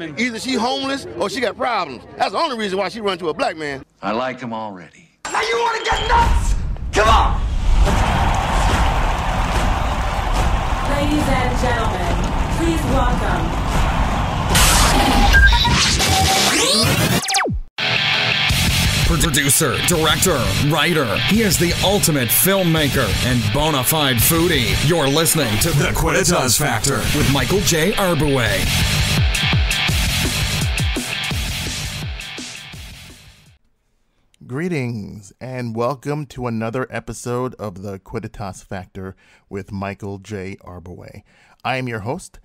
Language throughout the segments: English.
Either she homeless or she got problems. That's the only reason why she run to a black man. I like him already. Now you want to get nuts? Come on! Ladies and gentlemen, please welcome... Producer, director, writer. He is the ultimate filmmaker and bona fide foodie. You're listening to The Quidditas Factor with Michael J. Arbouet. Greetings and welcome to another episode of The Quidditas Factor with Michael J. Arbouet. I am your host.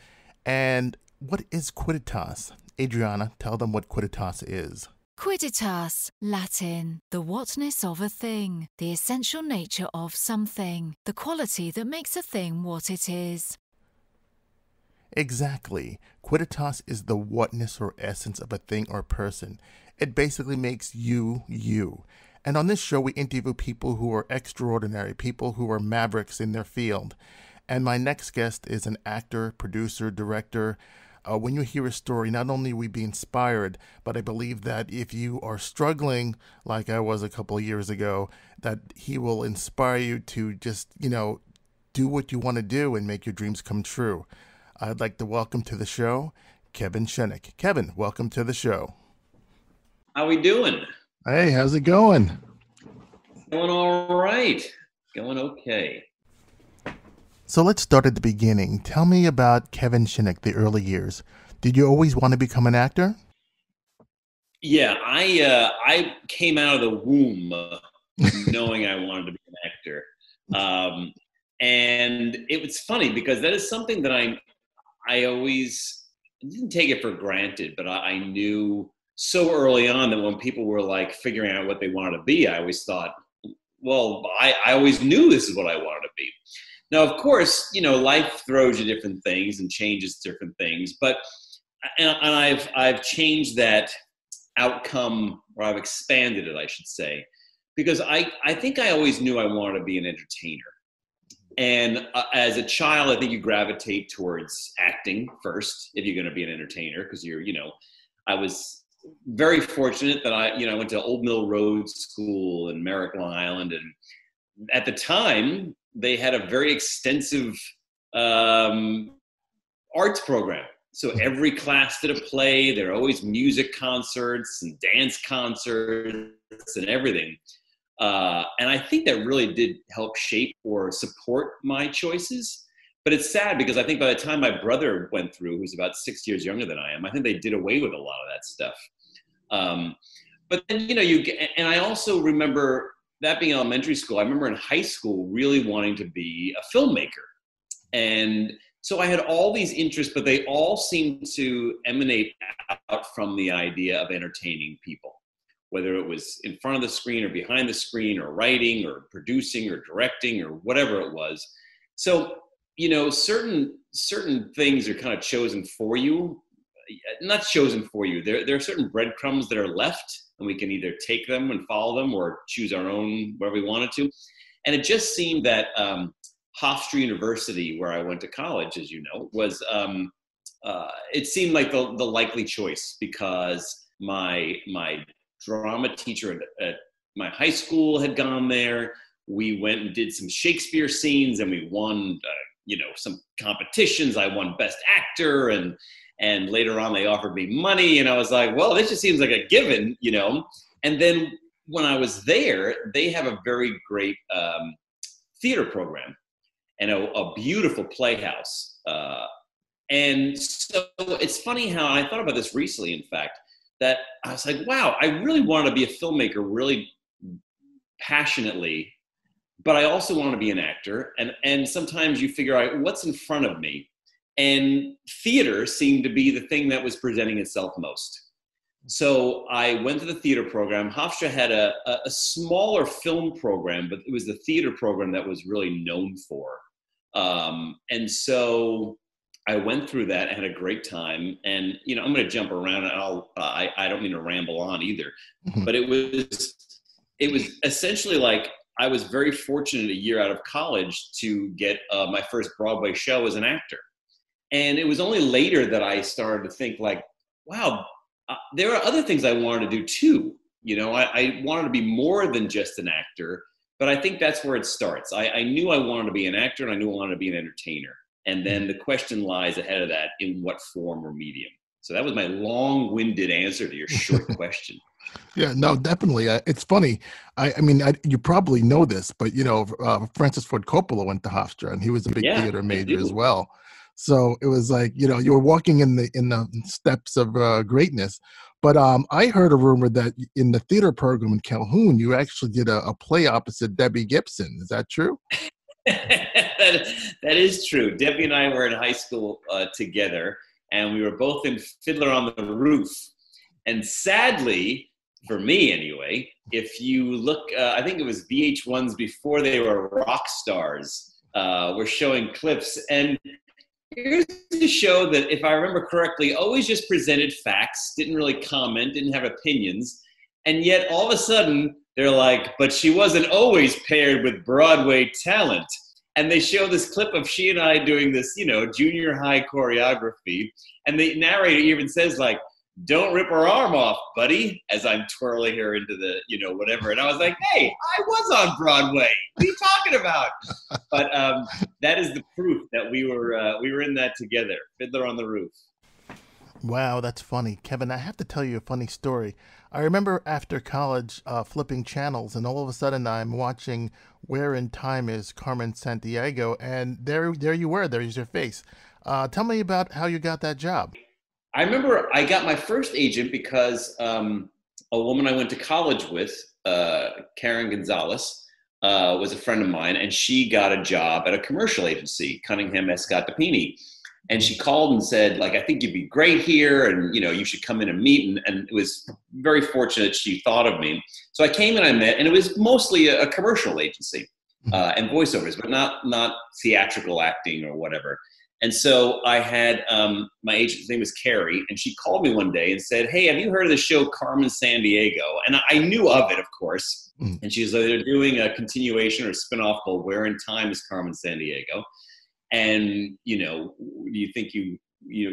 And what is Quidditas? Adriana, tell them what Quidditas is. Quidditas, Latin, the whatness of a thing, the essential nature of something, the quality that makes a thing what it is. Exactly. Quidditas is the whatness or essence of a thing or person. It basically makes you, you. And on this show, we interview people who are extraordinary, people who are mavericks in their field. And my next guest is an actor, producer, director. When you hear a story, not only will we be inspired, but I believe that if you are struggling, like I was a couple of years ago, that he will inspire you to just, you know, do what you want to do and make your dreams come true. I'd like to welcome to the show, Kevin Shinick. Kevin, welcome to the show. How we doing? Hey, how's it going? Going all right. Going okay. So let's start at the beginning. Tell me about Kevin Shinick, the early years. Did you always want to become an actor? Yeah, I came out of the womb knowing I wanted to be an actor. And it was funny because that is something that I always didn't take it for granted, but I knew so early on that when people were like figuring out what they wanted to be, I always thought, well, I always knew this is what I wanted to be. Now, of course, you know, life throws you different things and changes different things, but, and I've changed that outcome, or I've expanded it, I should say, because I think I always knew I wanted to be an entertainer. And as a child, I think you gravitate towards acting first, if you're going to be an entertainer, because you're, you know, I was very fortunate that I went to Old Mill Road School in Merrick, Long Island. And at the time, they had a very extensive arts program. So every class did a play. There were always music concerts and dance concerts and everything. And I think that really did help shape or support my choices. But it's sad because I think by the time my brother went through, who's about 6 years younger than I am, I think they did away with a lot of that stuff. But then, you know, and I also remember that being elementary school. I remember in high school really wanting to be a filmmaker. And so I had all these interests, but they all seemed to emanate out from the idea of entertaining people. Whether it was in front of the screen or behind the screen or writing or producing or directing or whatever it was. So, you know, certain things are kind of chosen for you, not chosen for you. There are certain breadcrumbs that are left and we can either take them and follow them or choose our own where we wanted to. And it just seemed that Hofstra University, where I went to college, as you know, was, it seemed like the likely choice because my drama teacher at my high school had gone there. We went and did some Shakespeare scenes and we won, you know, some competitions. I won Best Actor and later on they offered me money and I was like, well, this just seems like a given, you know? And then when I was there, they have a very great theater program and a beautiful playhouse. And so it's funny how, and I thought about this recently, in fact, that I was like, wow, I really wanted to be a filmmaker really passionately, but I also wanted to be an actor. And sometimes you figure out what's in front of me. And theater seemed to be the thing that was presenting itself most. So I went to the theater program. Hofstra had a smaller film program, but it was the theater program that was really known for. And so I went through that and had a great time. And, you know, I'm going to jump around and I don't mean to ramble on either, but it was essentially like I was very fortunate a year out of college to get my first Broadway show as an actor. And it was only later that I started to think like, wow, there are other things I wanted to do too. You know, I wanted to be more than just an actor, but I think that's where it starts. I knew I wanted to be an actor, and I knew I wanted to be an entertainer. And then the question lies ahead of that in what form or medium. So that was my long-winded answer to your short question. Yeah, no, definitely. It's funny. I mean, you probably know this, but, you know, Francis Ford Coppola went to Hofstra, and he was a big theater major as well. So it was like, you know, you were walking in the steps of greatness. But I heard a rumor that in the theater program in Calhoun, you actually did a play opposite Debbie Gibson. Is that true? That is true. Debbie and I were in high school together, and we were both in Fiddler on the Roof. And sadly, for me anyway, if you look, I think it was VH1's before they were rock stars, were showing clips. And here's the show that, if I remember correctly, always just presented facts, didn't really comment, didn't have opinions. And yet all of a sudden, they're like, but she wasn't always paired with Broadway talent. And they show this clip of she and I doing this, you know, junior high choreography. And the narrator even says, like, don't rip her arm off, buddy, as I'm twirling her into the, you know, whatever. And I was like, hey, I was on Broadway. What are you talking about? But that is the proof that we were in that together, Fiddler on the Roof. Wow, that's funny. Kevin, I have to tell you a funny story. I remember after college flipping channels, and all of a sudden I'm watching Where in Time is Carmen Sandiego, and there you were. There's your face. Tell me about how you got that job. I remember I got my first agent because a woman I went to college with, Karen Gonzalez, was a friend of mine, and she got a job at a commercial agency, Cunningham Escott Depini. And she called and said, like, I think you'd be great here, and, you know, you should come in and meet. And it was very fortunate she thought of me. So I came and I met, and it was mostly a commercial agency and voiceovers, but not theatrical acting or whatever. And so I had my agent's name was Carrie, and she called me one day and said, hey, have you heard of the show Carmen Sandiego? And I knew of it, of course. Mm. And she was like, they're doing a continuation or spinoff called Where in Time is Carmen Sandiego. And, you know, do you think you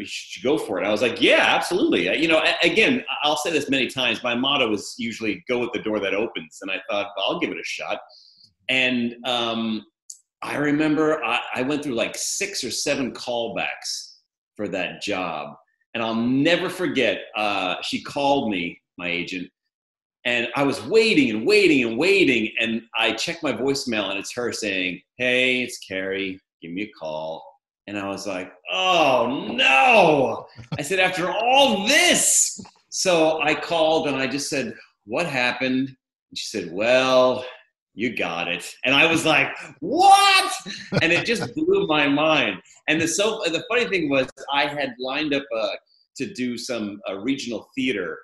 should go for it? I was like, yeah, absolutely. You know, again, I'll say this many times. My motto is usually go with the door that opens. And I thought, well, I'll give it a shot. And I remember I went through like 6 or 7 callbacks for that job. And I'll never forget, she called me, my agent, and I was waiting and waiting and waiting. And I checked my voicemail, and it's her saying, hey, it's Carrie. Give me a call. And I was like, oh no. I said, after all this. So I called and I just said, what happened? And she said, well, you got it. And I was like, what? And it just blew my mind. And the funny thing was, I had lined up to do some regional theater,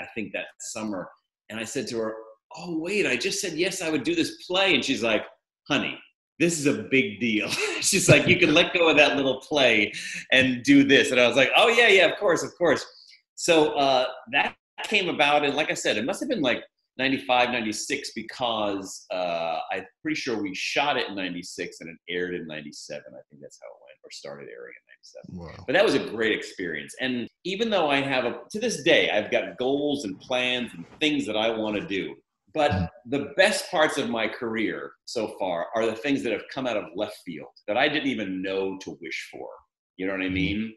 I think that summer. And I said to her, oh wait, I just said yes, I would do this play. And she's like, honey, this is a big deal. She's like, you can let go of that little play and do this. And I was like, oh yeah, of course, of course. So that came about. And like I said, it must have been like 95, 96, because I'm pretty sure we shot it in 96 and it aired in 97. I think that's how it went, or started airing in 97. Wow. But that was a great experience. And even though I have, to this day, I've got goals and plans and things that I want to do. But the best parts of my career so far are the things that have come out of left field that I didn't even know to wish for. You know what I mean?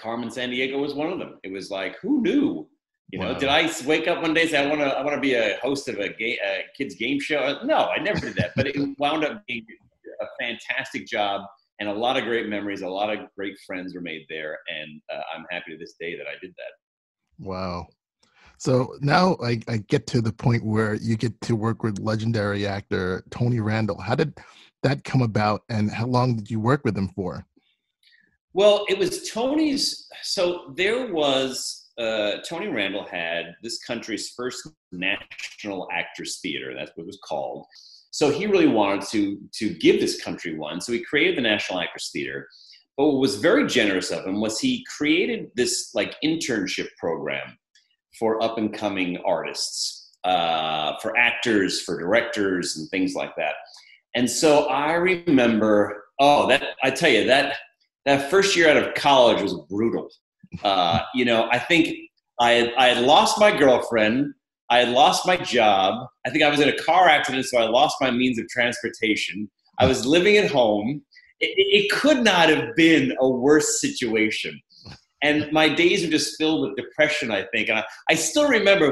Carmen Sandiego was one of them. It was like, who knew? You know, did I wake up one day and say, I want to be a host of a kids game show? No, I never did that. But it wound up being a fantastic job, and a lot of great memories, a lot of great friends were made there. And I'm happy to this day that I did that. Wow. So now I get to the point where you get to work with legendary actor Tony Randall. How did that come about, and how long did you work with him for? Well, it was Tony's. So there was Tony Randall had this country's first National Actors Theater. That's what it was called. So he really wanted to give this country one. So he created the National Actors Theater. But what was very generous of him was he created this like internship program for up-and-coming artists, for actors, for directors, and things like that. And so I remember, I tell you, that first year out of college was brutal. You know, I think I had lost my girlfriend. I had lost my job. I think I was in a car accident, so I lost my means of transportation. I was living at home. It could not have been a worse situation. And my days are just filled with depression, I think. And I still remember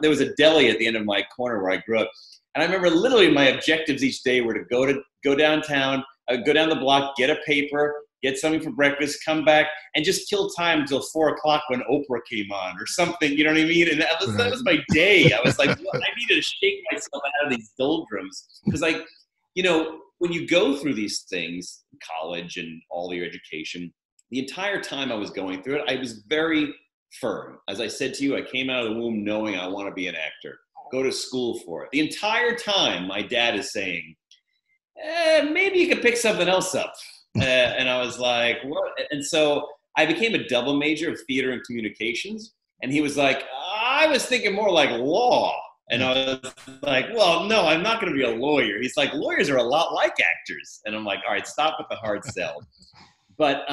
there was a deli at the end of my corner where I grew up. And I remember literally my objectives each day were to go downtown, go down the block, get a paper, get something for breakfast, come back, and just kill time until 4 o'clock when Oprah came on or something, you know what I mean? And that was my day. I was like, well, I needed to shake myself out of these doldrums. Because, like, you know, when you go through these things, college and all your education, the entire time I was going through it, I was very firm. As I said to you, I came out of the womb knowing I want to be an actor. Go to school for it. The entire time, my dad is saying, maybe you could pick something else up. And I was like, what? And so I became a double major of theater and communications. And he was like, I was thinking more like law. And I was like, well, no, I'm not going to be a lawyer. He's like, lawyers are a lot like actors. And I'm like, all right, stop with the hard sell. But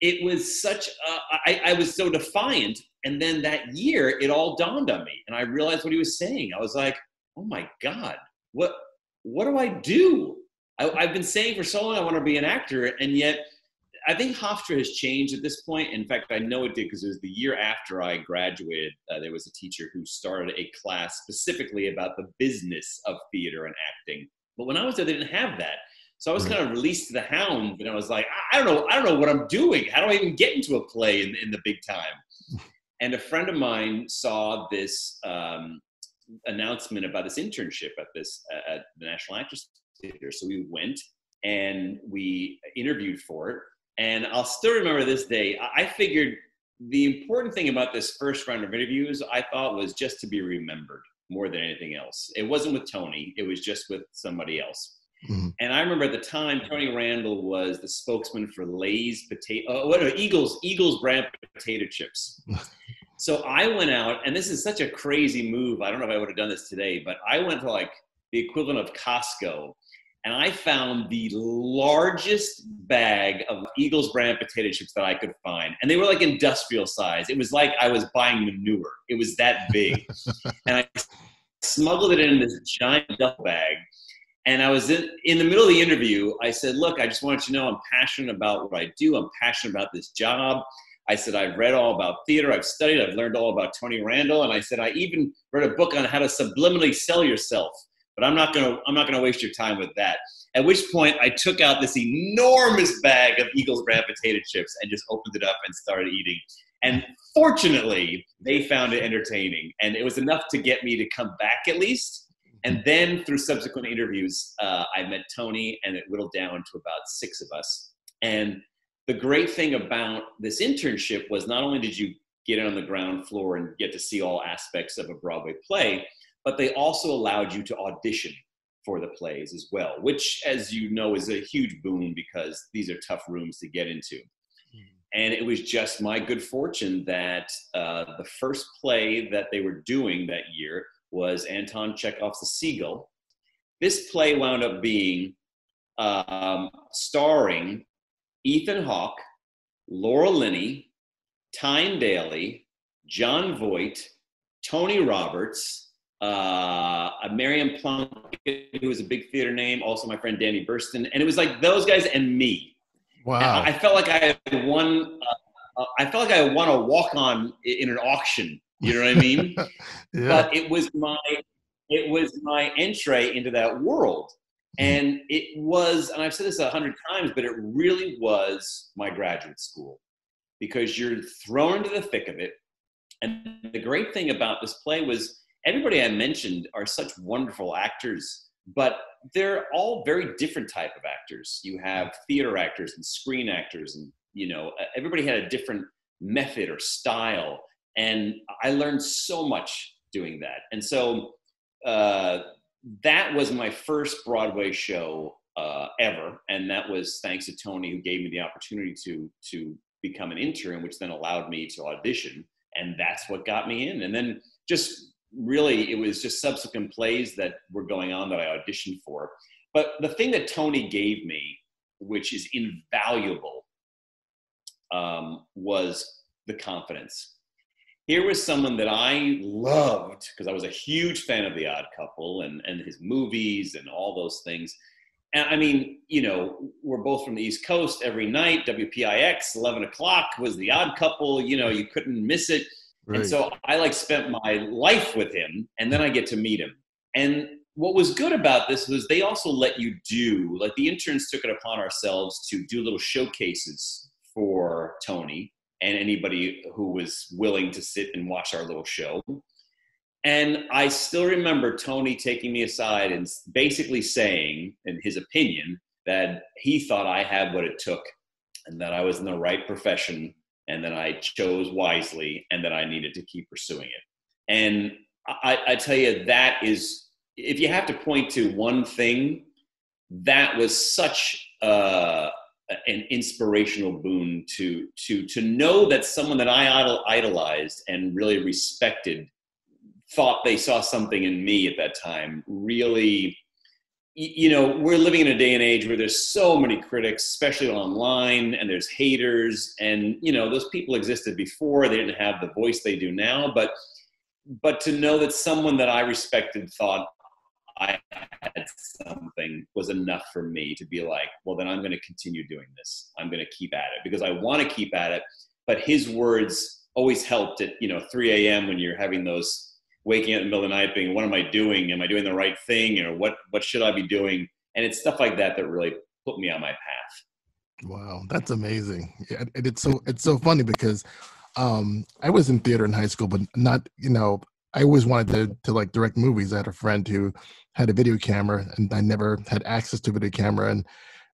it was such, I was so defiant. And then that year, it all dawned on me. And I realized what he was saying. I was like, oh my God, what do I do? I've been saying for so long I want to be an actor, and yet I think Hofstra has changed at this point. In fact, I know it did because it was the year after I graduated. There was a teacher who started a class specifically about the business of theater and acting. But when I was there, they didn't have that. So I was kind of released to the hound, and I was like, I don't know what I'm doing. How do I even get into a play in the big time? And a friend of mine saw this announcement about this internship at the National Actors Theater. So we went and we interviewed for it. And I'll still remember this day. I figured the important thing about this first round of interviews, I thought, was just to be remembered more than anything else. It wasn't with Tony. It was just with somebody else. Mm-hmm. And I remember at the time, Tony Randall was the spokesman for Lay's Eagles brand potato chips. So I went out, and this is such a crazy move. I don't know if I would have done this today, but I went to like the equivalent of Costco, and I found the largest bag of Eagles brand potato chips that I could find. And they were like industrial size. It was like I was buying manure. It was that big. And I smuggled it in this giant duffel bag. And I was in the middle of the interview. I said, look, I just want you to know I'm passionate about what I do. I'm passionate about this job. I said, I've read all about theater. I've studied. I've learned all about Tony Randall. And I said, I even read a book on how to subliminally sell yourself. But I'm not gonna waste your time with that. At which point I took out this enormous bag of Eagles brand potato chips and just opened it up and started eating. And fortunately, they found it entertaining. And it was enough to get me to come back at least. And then through subsequent interviews, I met Tony, and it whittled down to about 6 of us. And the great thing about this internship was not only did you get on the ground floor and get to see all aspects of a Broadway play, but they also allowed you to audition for the plays as well, which, as you know, is a huge boon because these are tough rooms to get into. And it was just my good fortune that the first play that they were doing that year was Anton Chekhov's The Seagull. This play wound up being starring Ethan Hawke, Laura Linney, Tyne Daly, Jon Voight, Tony Roberts, Miriam Plunkett, who was a big theater name, also my friend Danny Burstyn, and it was like those guys and me. Wow! And I felt like I had won. I felt like I won a walk-on in an auction. You know what I mean? Yeah. But it was my entree into that world, and it was. And I've said this 100 times, but it really was my graduate school because you're thrown into the thick of it. And the great thing about this play was, everybody I mentioned are such wonderful actors, but they're all very different type of actors. You have theater actors and screen actors, and you know, everybody had a different method or style. And I learned so much doing that. And so that was my first Broadway show ever, and that was thanks to Tony, who gave me the opportunity to become an intern, which then allowed me to audition, and that's what got me in. And then just really, it was just subsequent plays that were going on that I auditioned for. But the thing that Tony gave me, which is invaluable, was the confidence. Here was someone that I loved because I was a huge fan of The Odd Couple and his movies and all those things. And I mean, you know, we're both from the East Coast. Every night, WPIX, 11 o'clock was The Odd Couple. You know, you couldn't miss it. Right. And so I like spent my life with him, and then I get to meet him. And what was good about this was they also let you do, like the interns took it upon ourselves to do little showcases for Tony and anybody who was willing to sit and watch our little show. And I still remember Tony taking me aside and basically saying, in his opinion, that he thought I had what it took and that I was in the right profession and that I chose wisely and that I needed to keep pursuing it. And I tell you, that is, if you have to point to one thing, that was such an inspirational boon to know that someone that I idolized and really respected thought they saw something in me at that time. Really, you know, we're living in a day and age where there's so many critics, especially online, and there's haters, and you know, those people existed before. They didn't have the voice they do now, but to know that someone that I respected thought I had something was enough for me to be like, well, then I'm going to continue doing this. I'm going to keep at it because I want to keep at it. But his words always helped at, you know, 3 a.m. when you're having those, waking up in the middle of the night being, what am I doing? Am I doing the right thing? Or what should I be doing? And it's stuff like that that really put me on my path. Wow. That's amazing. Yeah, and it's so funny because I was in theater in high school, but not, you know, I always wanted to like direct movies. I had a friend who had a video camera and I never had access to a video camera. And,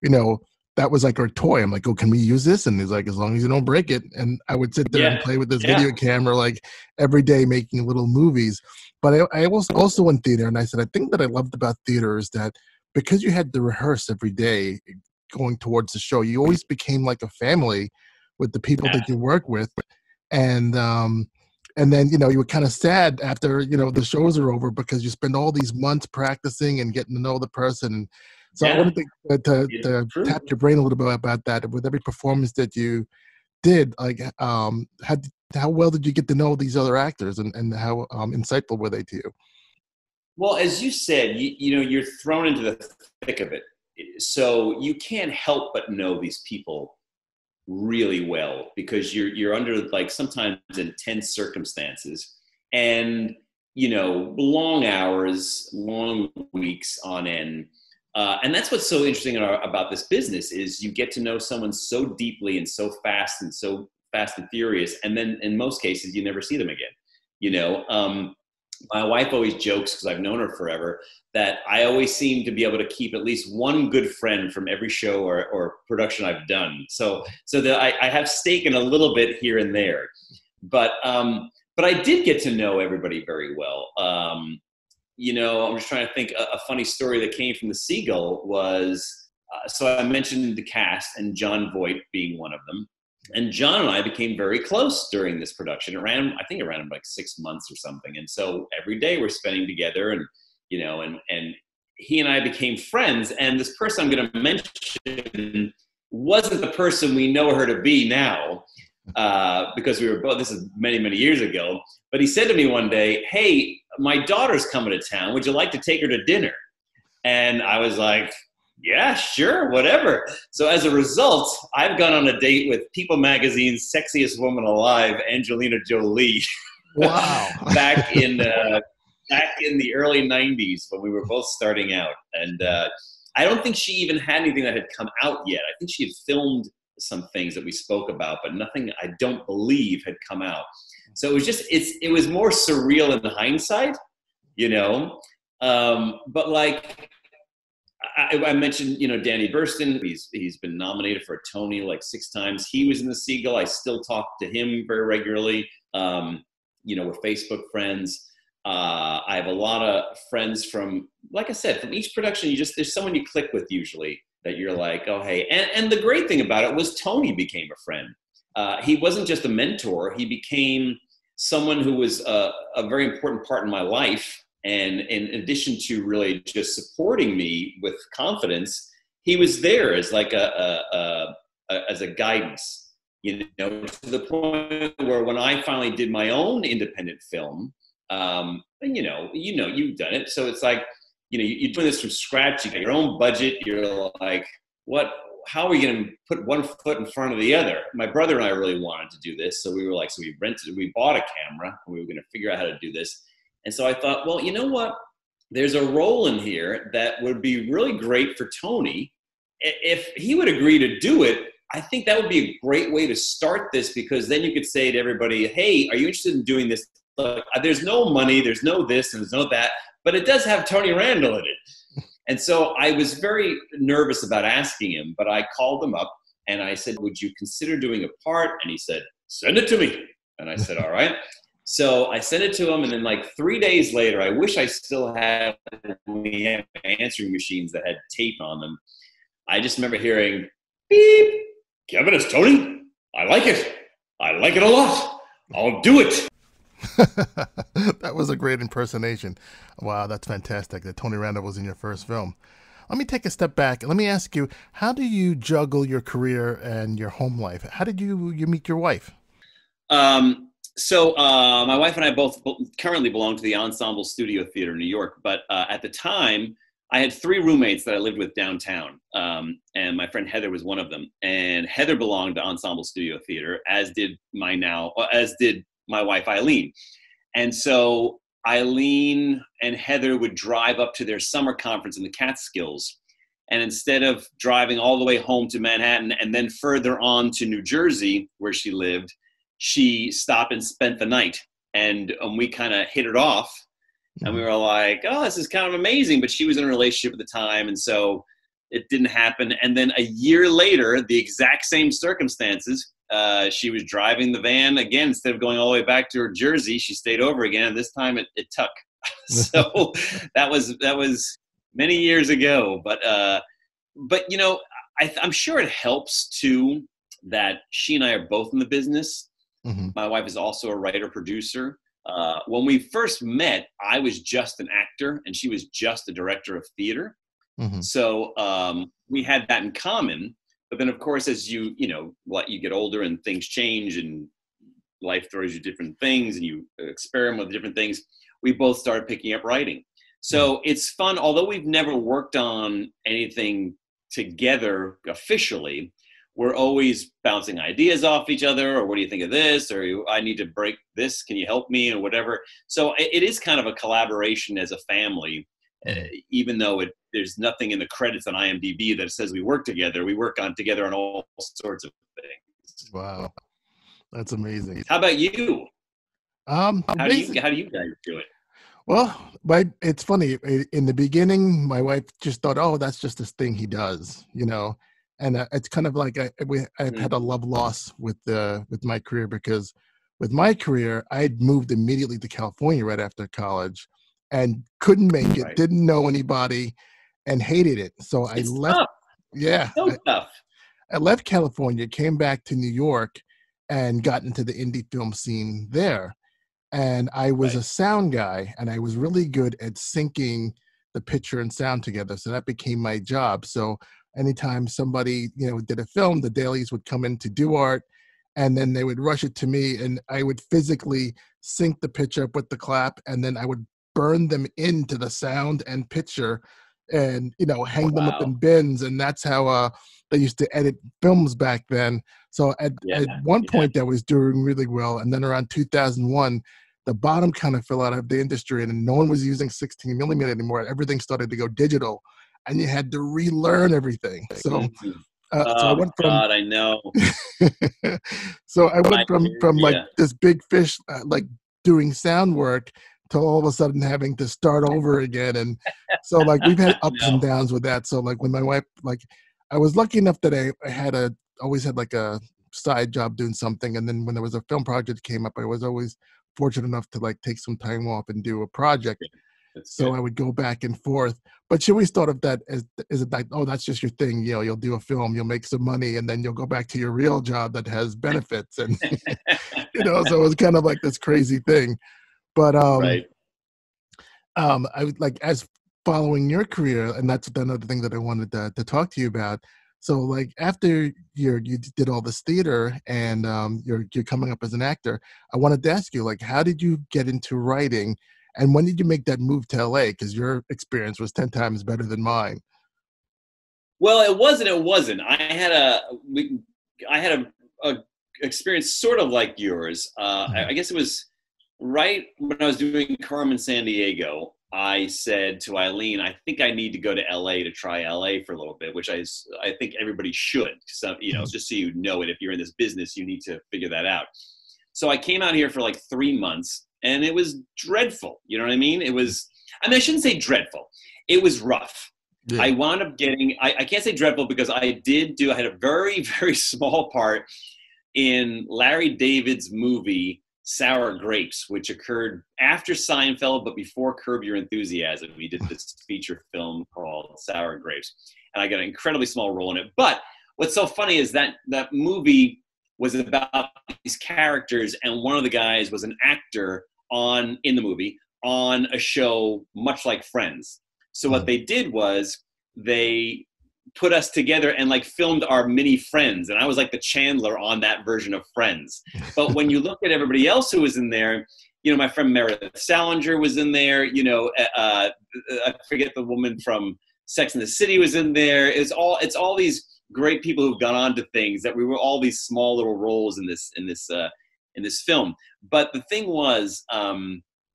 you know, that was like our toy. I'm like, oh, can we use this? And he's like, as long as you don't break it. And I would sit there and play with this video camera, like every day making little movies. But I was also in theater. And I said, I think that I loved about theater is that because you had to rehearse every day going towards the show, you always became like a family with the people that you work with. And then, you know, you were kind of sad after, you know, the shows are over because you spend all these months practicing and getting to know the person. So I wanted to tap your brain a little bit about that. With every performance that you did, like, how well did you get to know these other actors and how insightful were they to you? Well, as you said, you know, you're thrown into the thick of it. So you can't help but know these people really well because you're under like sometimes intense circumstances and, you know, long hours, long weeks on end. And that's what's so interesting about this business is you get to know someone so deeply and so fast and furious. And then in most cases, you never see them again. You know, my wife always jokes because I've known her forever that I always seem to be able to keep at least one good friend from every show or production I've done. So that I have stake in a little bit here and there, but I did get to know everybody very well. You know, I'm just trying to think a funny story that came from The Seagull was, so I mentioned the cast and Jon Voight being one of them. And John and I became very close during this production. I think it ran like 6 months or something. And so every day we're spending together and, you know, and he and I became friends. And this person I'm going to mention wasn't the person we know her to be now because we were both, this is many, many years ago. But he said to me one day, hey, my daughter's coming to town. Would you like to take her to dinner? And I was like, yeah, sure, whatever. So as a result, I've gone on a date with People Magazine's Sexiest Woman Alive, Angelina Jolie. Wow. back in the early 90s when we were both starting out. And I don't think she even had anything that had come out yet. I think she had filmed some things that we spoke about, but nothing I don't believe had come out. So it was just, it was more surreal in hindsight, you know? But like, I mentioned, you know, Danny Burstyn, he's been nominated for a Tony like 6 times. He was in The Seagull. I still talk to him very regularly. You know, we're Facebook friends. I have a lot of friends from, like I said, from each production, there's someone you click with usually that you're like, oh, hey. And the great thing about it was Tony became a friend. He wasn't just a mentor. He became someone who was a very important part in my life. And in addition to really just supporting me with confidence, he was there as like a guidance. you know, to the point where when I finally did my own independent film, and you know, you've done it. So it's like, you know, you're doing this from scratch, you got your own budget, you're like, how are we going to put one foot in front of the other? My brother and I really wanted to do this. So we were like, so we bought a camera and we were going to figure out how to do this. And so I thought, well, you know what? There's a role in here that would be really great for Tony. If he would agree to do it, I think that would be a great way to start this, because then you could say to everybody, hey, are you interested in doing this? Look, there's no money, there's no this, and there's no that, but it does have Tony Randall in it. And so I was very nervous about asking him, but I called him up and I said, would you consider doing a part? And he said, send it to me. And I said, all right. So I sent it to him, and then like 3 days later, I wish I still had the answering machines that had tape on them. I just remember hearing, beep, Kevin, it's Tony. I like it. I like it a lot. I'll do it. That was a great impersonation. Wow, that's fantastic that Tony Randall was in your first film. Let me take a step back and let me ask you, how do you juggle your career and your home life? How did you meet your wife? So my wife and I both currently belong to the Ensemble Studio Theater in New York, but at the time, I had three roommates that I lived with downtown, and my friend Heather was one of them. And Heather belonged to Ensemble Studio Theater, as did my wife Eileen. And so Eileen and Heather would drive up to their summer conference in the Catskills. And instead of driving all the way home to Manhattan and then further on to New Jersey, where she lived, she stopped and spent the night. And we kind of hit it off. And we were like, oh, this is kind of amazing. But she was in a relationship at the time. And so it didn't happen. And then a year later, the exact same circumstances, she was driving the van again. Instead of going all the way back to her Jersey, she stayed over again. And this time it took. So that was many years ago. But you know, I'm sure it helps, too, that she and I are both in the business. Mm-hmm. My wife is also a writer-producer. When we first met, I was just an actor and she was just a director of theater. Mm-hmm. So we had that in common. But then, of course, as you get older and things change and life throws you different things and you experiment with different things, we both started picking up writing. So mm-hmm. It's fun. Although we've never worked on anything together officially, we're always bouncing ideas off each other, or what do you think of this? Or I need to break this. Can you help me? Or whatever. So it is kind of a collaboration as a family, even though there's nothing in the credits on IMDb that says we work together. We work together on all sorts of things. Wow. That's amazing. How about you? How do you guys do it? Well, it's funny. In the beginning, my wife just thought, oh, that's just this thing he does, you know? And it's kind of like I've had a love loss with my career, because with my career, I had moved immediately to California right after college and couldn't make it, didn't know anybody, and hated it. So I left. Tough. Yeah. It's so tough. I left California, came back to New York, and got into the indie film scene there. And I was a sound guy, and I was really good at syncing the picture and sound together. So that became my job. So anytime somebody, you know, did a film, the dailies would come in to do art, and then they would rush it to me, and I would physically sync the picture up with the clap, and then I would burn them into the sound and picture, and you know, hang them up in bins, and that's how they used to edit films back then. So at one point, that was doing really well, and then around 2001, the bottom kind of fell out of the industry, and no one was using 16 millimeter anymore. Everything started to go digital. And you had to relearn everything. So I went from God, I know. So I went from like this big fish, like doing sound work, to all of a sudden having to start over again. And so like we've had ups and downs with that. So like when my wife, like I was lucky enough that I always had like a side job doing something. And then when there was a film project came up, I was always fortunate enough to like take some time off and do a project. That's so good. I would go back and forth. But she always thought of that as like, oh, that's just your thing. You know, you'll do a film, you'll make some money, and then you'll go back to your real job that has benefits. And, you know, so it was kind of like this crazy thing. But I would like, as following your career, and that's another thing that I wanted to talk to you about. So like after you did all this theater and you're coming up as an actor, I wanted to ask you, like, how did you get into writing, and when did you make that move to LA? Because your experience was 10 times better than mine. Well, it wasn't. I had a experience sort of like yours. I guess it was right when I was doing Carmen Sandiego. I said to Eileen, I think I need to go to LA to try LA for a little bit, which I think everybody should. So, you know, just so you know it, if you're in this business, you need to figure that out. So I came out here for like 3 months and it was dreadful. You know what I mean? I shouldn't say dreadful. It was rough. Yeah. I wound up getting, I can't say dreadful because I had a very, very small part in Larry David's movie, Sour Grapes, which occurred after Seinfeld but before Curb Your Enthusiasm. We did this feature film called Sour Grapes, and I got an incredibly small role in it. But what's so funny is that movie was about these characters, and one of the guys was an actor in the movie on a show much like Friends. So what they did was they put us together and like filmed our mini Friends. And I was like the Chandler on that version of Friends. But when you look at everybody else who was in there, you know, my friend Meredith Salinger was in there, you know, I forget, the woman from Sex and the City was in there. It's all these great people who've gone on to things that we were all these small little roles in this film. But the thing was,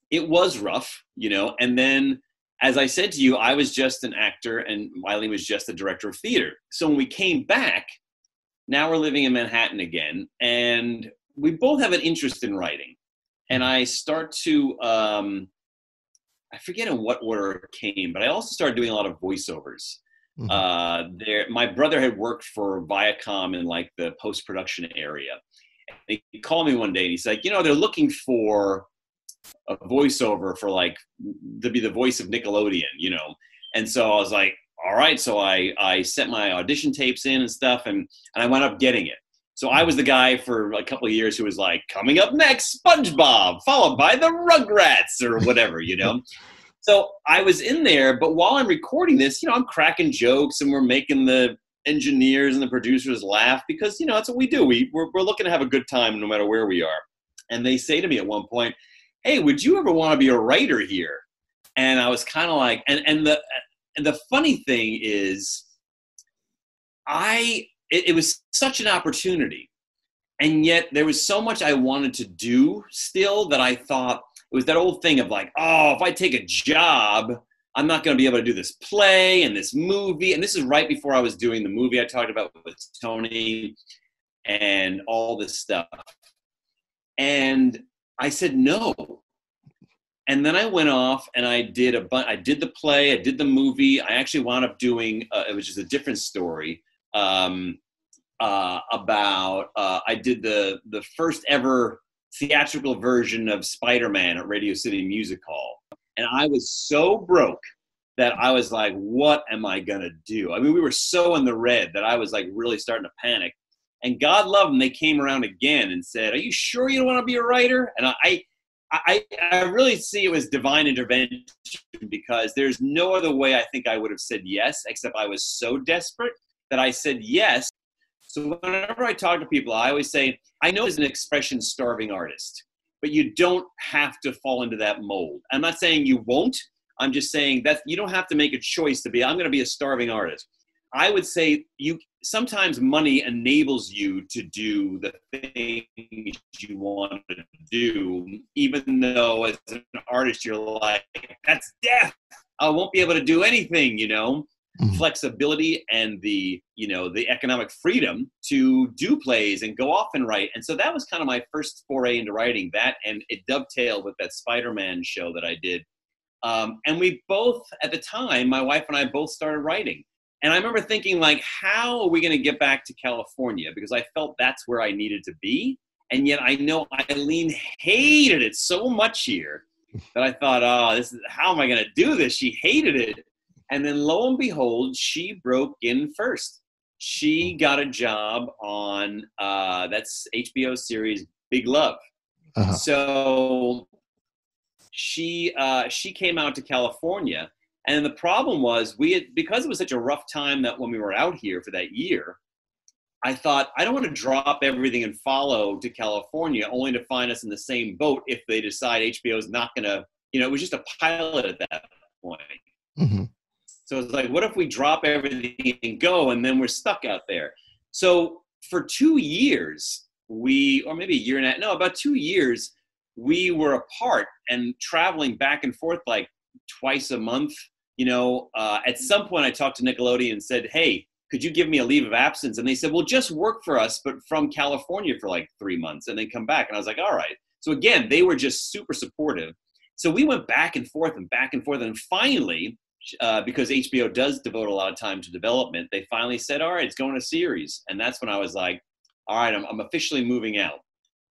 it was rough, you know, and then, as I said to you, I was just an actor and Eileen was just the director of theater. So when we came back, now we're living in Manhattan again, and we both have an interest in writing. And I start to, I forget in what order it came, but I also started doing a lot of voiceovers. Mm-hmm. My brother had worked for Viacom in like the post-production area. And he called me one day and he's like, you know, they're looking for a voiceover for like to be the voice of Nickelodeon, you know? And so I was like, all right. So I sent my audition tapes in and stuff, and I wound up getting it. So I was the guy for a couple of years who was like, coming up next, SpongeBob, followed by the Rugrats or whatever, you know? So I was in there, but while I'm recording this, you know, I'm cracking jokes and we're making the engineers and the producers laugh because, you know, that's what we do. We're looking to have a good time no matter where we are. And they say to me at one point, hey, would you ever want to be a writer here? And I was kind of like, and the funny thing is, it was such an opportunity. And yet there was so much I wanted to do still that I thought it was that old thing of like, oh, if I take a job, I'm not going to be able to do this play and this movie. And this is right before I was doing the movie I talked about with Tony and all this stuff. And I said no, and then I went off and I did the play, I did the movie. I actually wound up doing, which is a different story, I did the first ever theatrical version of Spider-Man at Radio City Music Hall, and I was so broke that I was like, what am I gonna do? I mean, we were so in the red that I was like really starting to panic. And God love them, they came around again and said, are you sure you don't want to be a writer? And I really see it was divine intervention, because there's no other way I think I would have said yes, except I was so desperate that I said yes. So whenever I talk to people, I always say, I know it's an expression starving artist, but you don't have to fall into that mold. I'm not saying you won't. I'm just saying that you don't have to make a choice to be, I'm going to be a starving artist. I would say sometimes money enables you to do the things you want to do, even though as an artist you're like, that's death. I won't be able to do anything, you know. Mm-hmm. Flexibility and the, you know, the economic freedom to do plays and go off and write. And so that was kind of my first foray into writing that, and it dovetailed with that Spider-Man show that I did. And we both, at the time, my wife and I both started writing. And I remember thinking, like, how are we going to get back to California? Because I felt that's where I needed to be. And yet I know Eileen hated it so much here that I thought, oh, how am I going to do this? She hated it. And then lo and behold, she broke in first. She got a job on that's HBO series Big Love. Uh-huh. So she came out to California. And the problem was, we had, because it was such a rough time that when we were out here for that year, I thought, I don't want to drop everything and follow to California only to find us in the same boat if they decide HBO is not going to, you know, it was just a pilot at that point. Mm-hmm. So it's like, what if we drop everything and go, and then we're stuck out there? So for 2 years, or maybe a year and a half, no, about 2 years, we were apart and traveling back and forth like twice a month. You know, at some point I talked to Nickelodeon and said, hey, could you give me a leave of absence? And they said, well, just work for us, but from California for like 3 months and then come back. And I was like, all right. So again, they were just super supportive. So we went back and forth and back and forth. And finally, because HBO does devote a lot of time to development, they finally said, all right, it's going to series. And that's when I was like, all right, I'm officially moving out.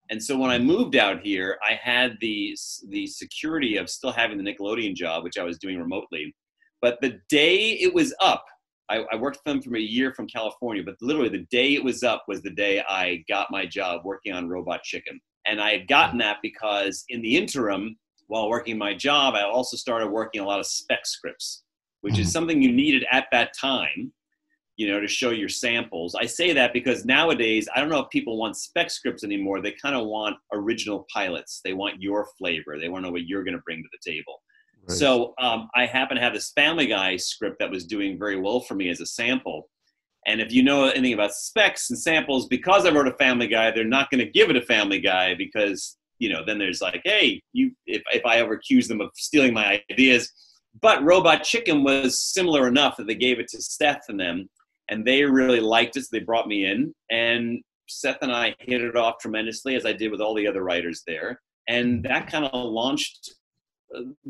And so when I moved out here, I had the security of still having the Nickelodeon job, which I was doing remotely. But the day it was up, I worked for them for a year from California, but literally the day it was up was the day I got my job working on Robot Chicken. And I had gotten that because in the interim, while working my job, I also started working a lot of spec scripts, which is something you needed at that time, you know, to show your samples. I say that because nowadays, I don't know if people want spec scripts anymore. They kind of want original pilots. They want your flavor. They want to know what you're going to bring to the table. Right. So I happen to have this Family Guy script that was doing very well for me as a sample. And if you know anything about specs and samples, because I wrote a Family Guy, they're not going to give it a Family Guy because, you know, then there's like, hey, if I ever accuse them of stealing my ideas. But Robot Chicken was similar enough that they gave it to Seth and them. And they really liked it, so they brought me in. And Seth and I hit it off tremendously, as I did with all the other writers there. And that kind of launched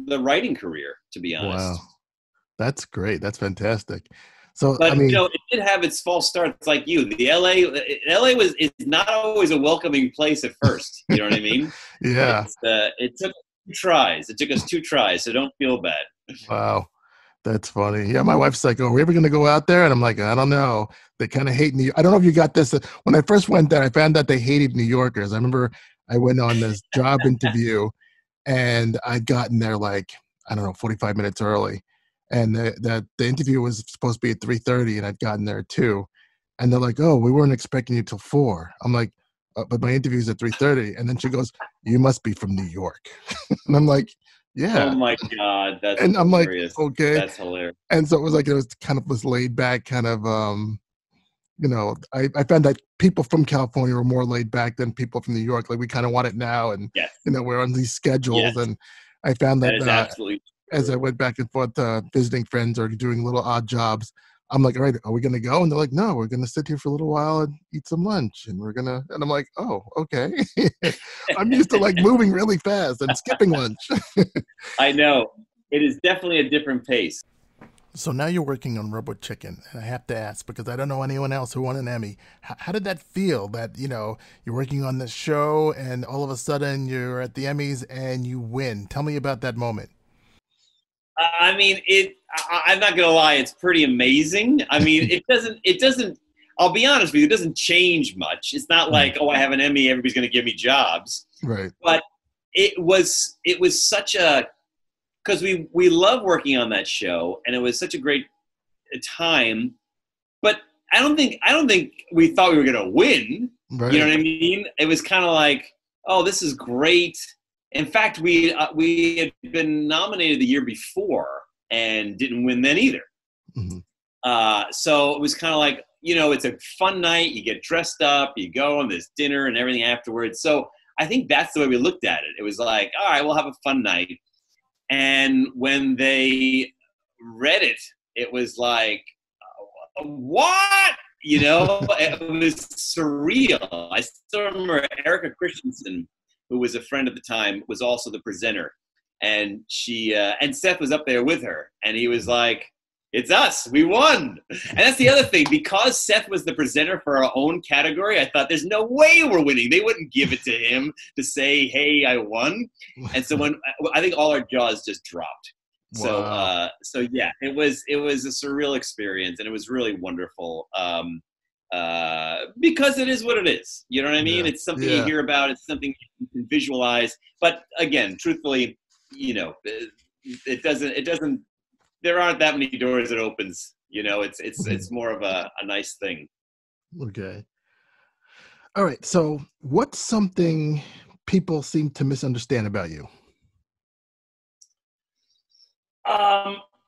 the writing career, to be honest. Wow. That's great. That's fantastic. So, but, I mean, you know, it did have its false starts like you. The LA is not always a welcoming place at first. You know what I mean? Yeah. It took 2 tries. It took us 2 tries, so don't feel bad. Wow. That's funny. Yeah, my wife's like, oh, are we ever going to go out there? And I'm like, I don't know. They kind of hate me. I don't know if you got this. When I first went there, I found out they hated New Yorkers. I remember I went on this job interview, and I'd gotten there like, I don't know, 45 minutes early. And the interview was supposed to be at 3:30, and I'd gotten there at 2. And they're like, oh, we weren't expecting you till 4. I'm like, but my interview's at 3:30. And then she goes, you must be from New York. And I'm like, yeah. Oh my God, that's and I'm hilarious. Like, okay, that's hilarious. And so it was like, it was kind of this laid back kind of, you know, I found that people from California were more laid back than people from New York. Like, we kind of want it now, and yes, you know, we're on these schedules, yes. And I found that is absolutely as I went back and forth visiting friends or doing little odd jobs, I'm like, all right, are we gonna go? And they're like, no, we're gonna sit here for a little while and eat some lunch, and we're gonna. And I'm like, oh, okay. I'm used to like moving really fast and skipping lunch. I know, it is definitely a different pace. So now you're working on Robot Chicken, and I have to ask because I don't know anyone else who won an Emmy. How did that feel? That, you know, you're working on this show, and all of a sudden you're at the Emmys and you win. Tell me about that moment. I mean, I'm not going to lie. It's pretty amazing. I mean, it doesn't, I'll be honest with you, it doesn't change much. It's not like, oh, I have an Emmy, everybody's going to give me jobs. Right. But it was such a, because we love working on that show, and it was such a great time, but I don't think we thought we were going to win. Right. You know what I mean? It was kind of like, oh, this is great. In fact, we had been nominated the year before and didn't win then either. Mm-hmm. So it was kind of like, you know, it's a fun night. You get dressed up, you go on this dinner and everything afterwards. So I think that's the way we looked at it. It was like, all right, we'll have a fun night. And when they read it, it was like, what? You know, it was surreal. I still remember Erica Christensen, who was a friend at the time, was also the presenter. And she and Seth was up there with her. And he was like, it's us, we won. And that's the other thing, because Seth was the presenter for our own category, I thought there's no way we're winning. They wouldn't give it to him to say, hey, I won. And so when I think all our jaws just dropped. Wow. So yeah, it was a surreal experience, and it was really wonderful. Because it is what it is. You know what I mean? Yeah. It's something you hear about. It's something you can visualize. But again, truthfully, you know, it doesn't there aren't that many doors it opens. You know, it's more of a nice thing. Okay. All right. So what's something people seem to misunderstand about you?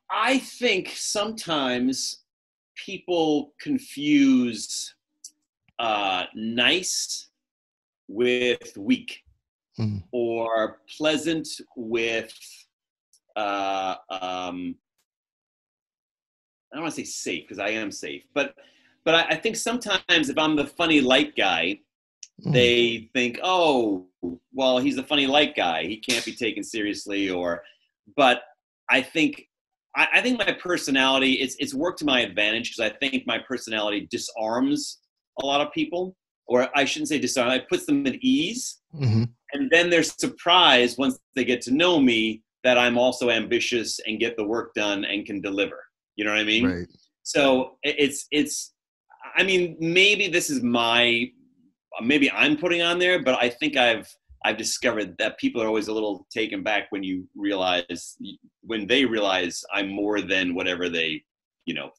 I think sometimes people confuse nice with weak, or pleasant with, I don't want to say safe, because I am safe, but I think sometimes if I'm the funny light guy, they think, oh, well, he's the funny light guy, he can't be taken seriously, or, but I think my personality, it's worked to my advantage, because I think my personality disarms a lot of people, or I shouldn't say disarm, it puts them at ease. And then they're surprised once they get to know me that I'm also ambitious and get the work done and can deliver. You know what I mean? Right. So it's, I mean, maybe this is maybe I'm putting on there, but I think I've discovered that people are always a little taken back when they realize I'm more than whatever they,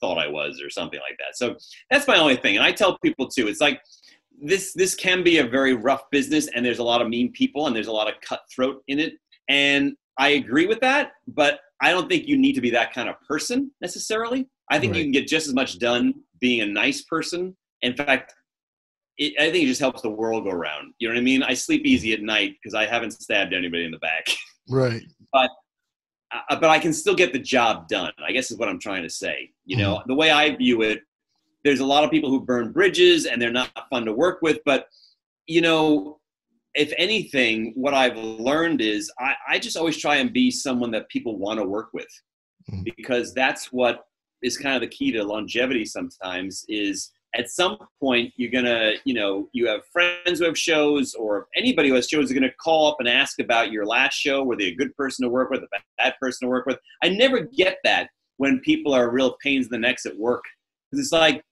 thought I was or something like that. So that's my only thing. And I tell people too, it's like, this can be a very rough business, and there's a lot of mean people and there's a lot of cutthroat in it. And I agree with that, but I don't think you need to be that kind of person necessarily. I think you can get just as much done being a nice person. In fact, I think it just helps the world go round. You know what I mean? I sleep easy at night because I haven't stabbed anybody in the back. Right. But I can still get the job done, I guess is what I'm trying to say. You know, the way I view it, there's a lot of people who burn bridges and they're not fun to work with. But, if anything, what I've learned is I just always try and be someone that people want to work with, because that's what is kind of the key to longevity sometimes is at some point you're going to, you have friends who have shows, or anybody who has shows is going to call up and ask about your last show. Were they a good person to work with, a bad person to work with? I never get that when people are real pains in the necks at work. It's like,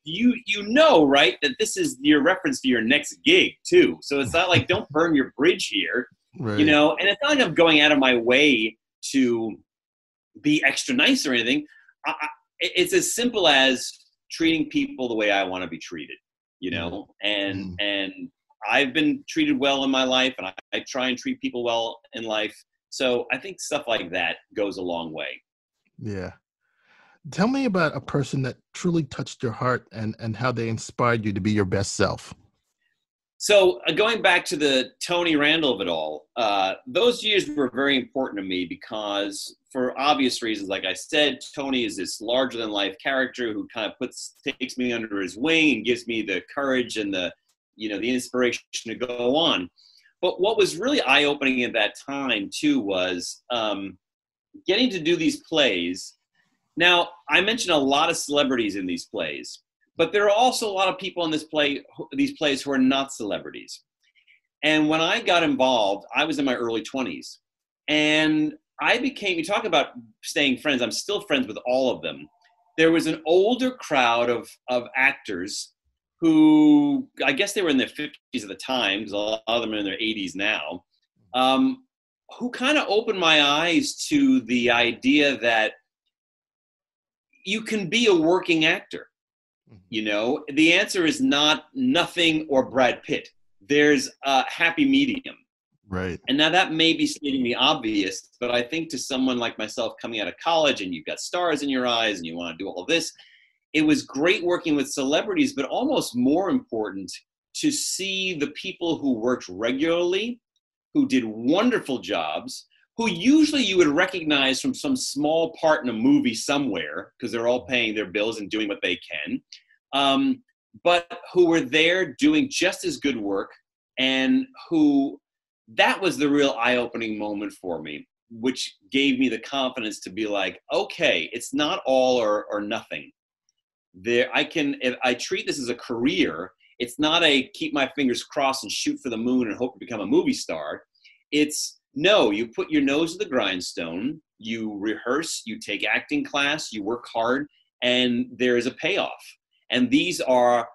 right, that this is your reference to your next gig, too. So it's not like, don't burn your bridge here, And it's not like I'm going out of my way to be extra nice or anything. It's as simple as treating people the way I want to be treated, And I've been treated well in my life, and I try and treat people well in life. So I think stuff like that goes a long way. Yeah. Tell me about a person that truly touched your heart and how they inspired you to be your best self. So going back to the Tony Randall of it all, those years were very important to me because for obvious reasons, like I said, Tony is this larger than life character who kind of takes me under his wing and gives me the courage and the inspiration to go on. But what was really eye opening at that time too was getting to do these plays. Now, I mentioned a lot of celebrities in these plays, but there are also a lot of people in these plays who are not celebrities. And when I got involved, I was in my early 20s. And you talk about staying friends, I'm still friends with all of them. There was an older crowd of actors who, I guess they were in their 50s at the time, because a lot of them are in their 80s now, who kind of opened my eyes to the idea that you can be a working actor. The answer is not nothing or Brad Pitt. There's a happy medium. Right. And now that may be stating the obvious, but I think to someone like myself coming out of college and you've got stars in your eyes and you want to do all this, it was great working with celebrities, but almost more important to see the people who worked regularly, who did wonderful jobs, who usually you would recognize from some small part in a movie somewhere, because they're all paying their bills and doing what they can, but who were there doing just as good work, and that was the real eye-opening moment for me, which gave me the confidence to be like, okay, it's not all or nothing. If I treat this as a career, it's not a keep my fingers crossed and shoot for the moon and hope to become a movie star. No, you put your nose to the grindstone, you rehearse, you take acting class, you work hard, and there is a payoff. And these are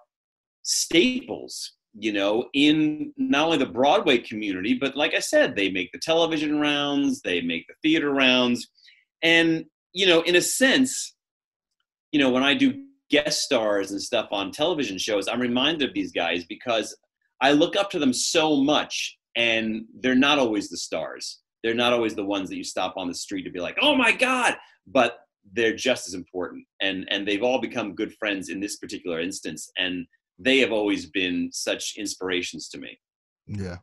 staples, in not only the Broadway community, but like I said, they make the television rounds, they make the theater rounds. And you know, in a sense, you know, when I do guest stars and stuff on television shows, I'm reminded of these guys because I look up to them so much, and they're not always the stars. They're not always the ones that you stop on the street to be like, oh my God, but they're just as important. And they've all become good friends in this particular instance. And they have always been such inspirations to me. Yeah.